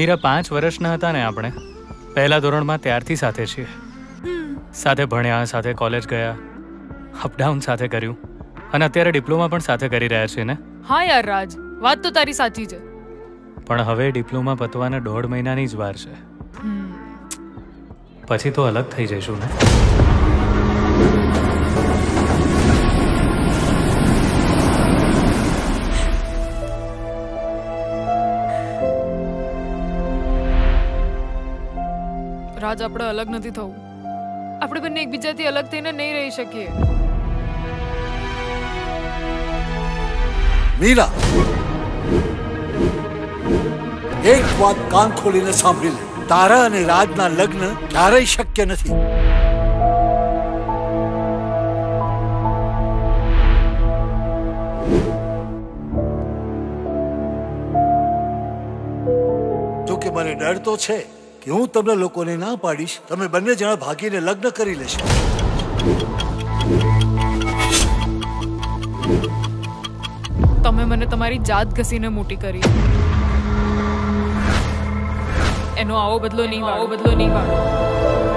मीरा 5 वर्षना था ने आपणे पहला धोरण में त्यारथी साथे छे, साथे भण्या, साथे कॉलेज गया, अपडाउन साथे कर्यु अने अत्यारे डिप्लोमा पण साथे करी रह्या छे ने। हाँ यार राज, वात तो तारी साची छे, पण हवे डिप्लोमा पतवाना 1.5 महीनानी ज वार छे, पछी तो अलग थई जईशुं ने। राज, आपणे अलग नथी थवुं, आपणे बने एकबीजाथी अलग थईने नहीं रही शकीए। मीरा, एक बात कान खोलीने सांभळी ले, तारा अने राजना लग्न क्यारेय शक्य नथी। जो के मने डर तो छे कि हूँ तमने लोगों ने ना पाड़ीश, तमे बन्ने जना भागी ने लग्न करी लेशो। तमे मने तमारी जात घसीने मोटी करी, एनो आवो बदलो नहीं वाळो।